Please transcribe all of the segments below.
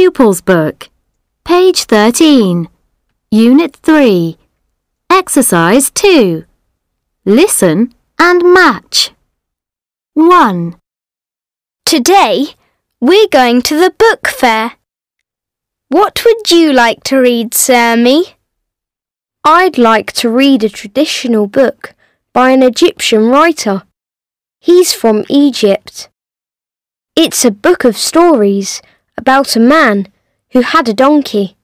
Pupil's Book, page 13, Unit 3, Exercise 2. Listen and match. 1. Today, we're going to the book fair. What would you like to read, Sammy? I'd like to read a traditional book by an Egyptian writer. He's from Egypt. It's a book of stories about a man who had a donkey.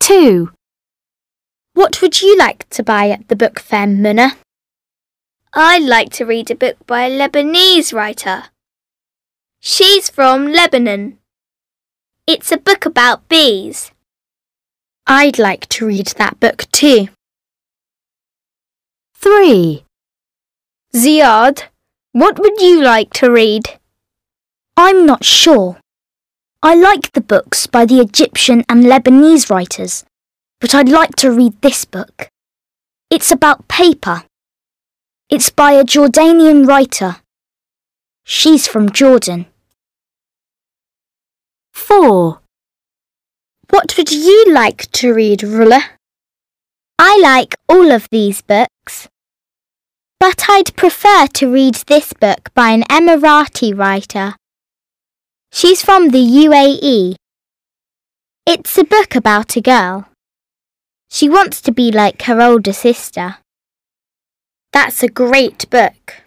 2. What would you like to buy at the book fair, Munna? I'd like to read a book by a Lebanese writer. She's from Lebanon. It's a book about bees. I'd like to read that book too. 3. Ziad, what would you like to read? I'm not sure. I like the books by the Egyptian and Lebanese writers, but I'd like to read this book. It's about paper. It's by a Jordanian writer. She's from Jordan. 4. What would you like to read, Rulla? I like all of these books, but I'd prefer to read this book by an Emirati writer. She's from the UAE. It's a book about a girl. She wants to be like her older sister. That's a great book.